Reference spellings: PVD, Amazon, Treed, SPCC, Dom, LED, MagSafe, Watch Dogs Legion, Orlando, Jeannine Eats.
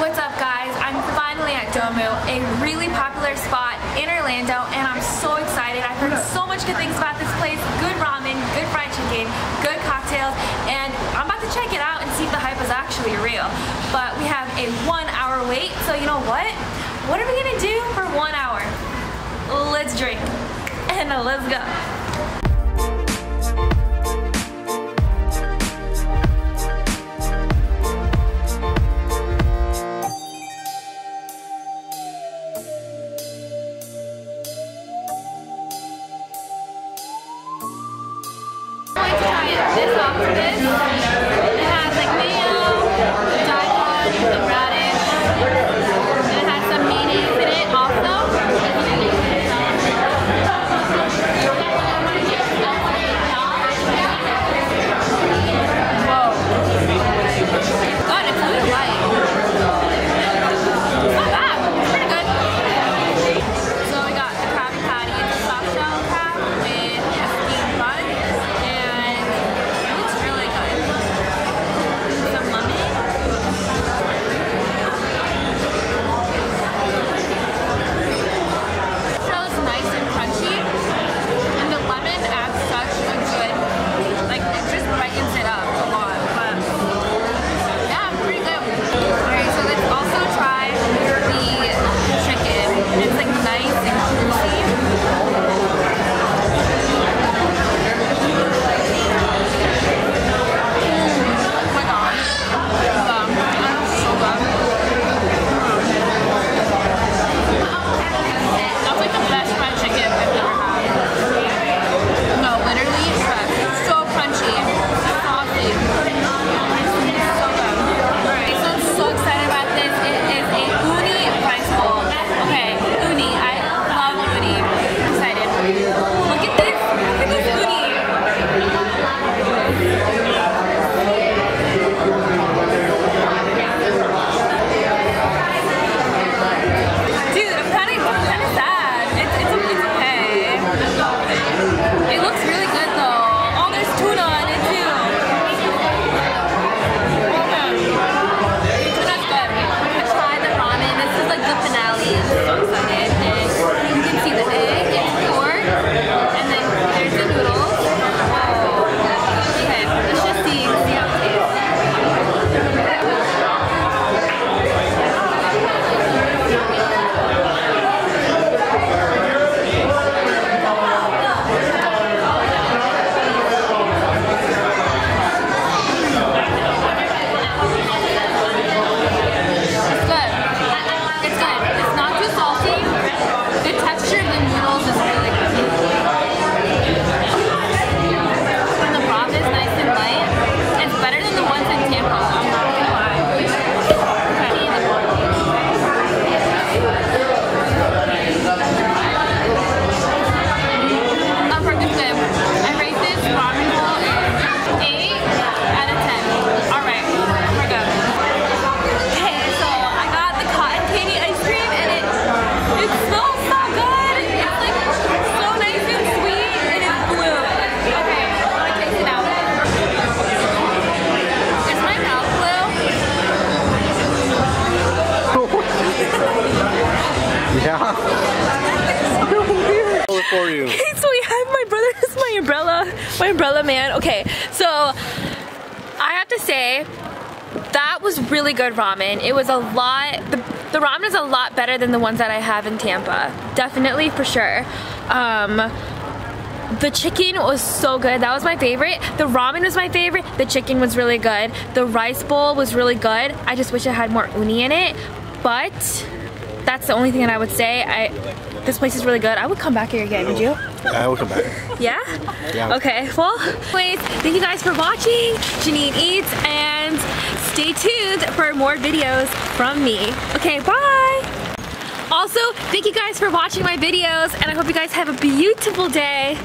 What's up guys? I'm finally at Domu, a really popular spot in Orlando, and I'm so excited. I've heard so much good things about this place. Good ramen, good fried chicken, good cocktails, and I'm about to check it out and see if the hype is actually real. But we have a 1 hour wait, so you know what? What are we gonna do for 1 hour? Let's drink and let's go. This octopus, it has like mayo, daikon, some radish, and it has some mayonnaise in it also. Whoa. God, it's really light. It's not bad. It's pretty good. So we got the crab patty. It's a soft shell crab with a steamed bun. My umbrella man. Okay, so I have to say that was really good ramen. It was a lot, the ramen is a lot better than the ones that I have in Tampa. Definitely, for sure. The chicken was so good. That was my favorite. The ramen was my favorite. The chicken was really good. The rice bowl was really good. I just wish it had more uni in it, but that's the only thing that I would say. This place is really good. I would come back here again, would you? I would come back. Yeah? Yeah. Okay, well, anyways, thank you guys for watching Jeannine Eats, and stay tuned for more videos from me. Okay, bye! Also, thank you guys for watching my videos, and I hope you guys have a beautiful day.